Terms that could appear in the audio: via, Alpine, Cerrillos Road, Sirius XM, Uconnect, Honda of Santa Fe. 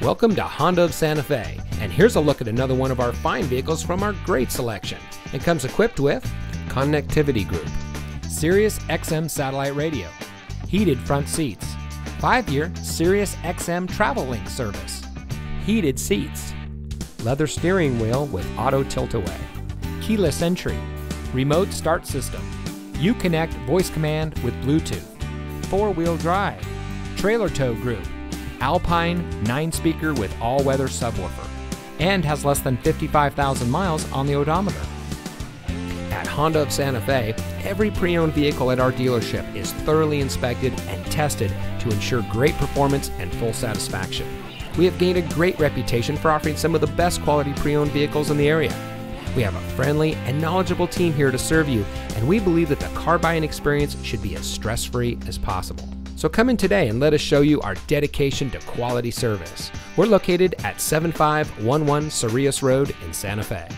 Welcome to Honda of Santa Fe, and here's a look at another one of our fine vehicles from our great selection. It comes equipped with connectivity group, Sirius XM satellite radio, heated front seats, 5-year Sirius XM Travel Link service, heated seats, leather steering wheel with auto tilt-away, keyless entry, remote start system, Uconnect voice command with Bluetooth, 4-wheel drive, trailer tow group, Alpine 9-speaker with all-weather subwoofer, and has less than 55,000 miles on the odometer. At Honda of Santa Fe, every pre-owned vehicle at our dealership is thoroughly inspected and tested to ensure great performance and full satisfaction. We have gained a great reputation for offering some of the best quality pre-owned vehicles in the area. We have a friendly and knowledgeable team here to serve you, and we believe that the car buying experience should be as stress-free as possible. So come in today and let us show you our dedication to quality service. We're located at 7511 Cerrillos Road in Santa Fe.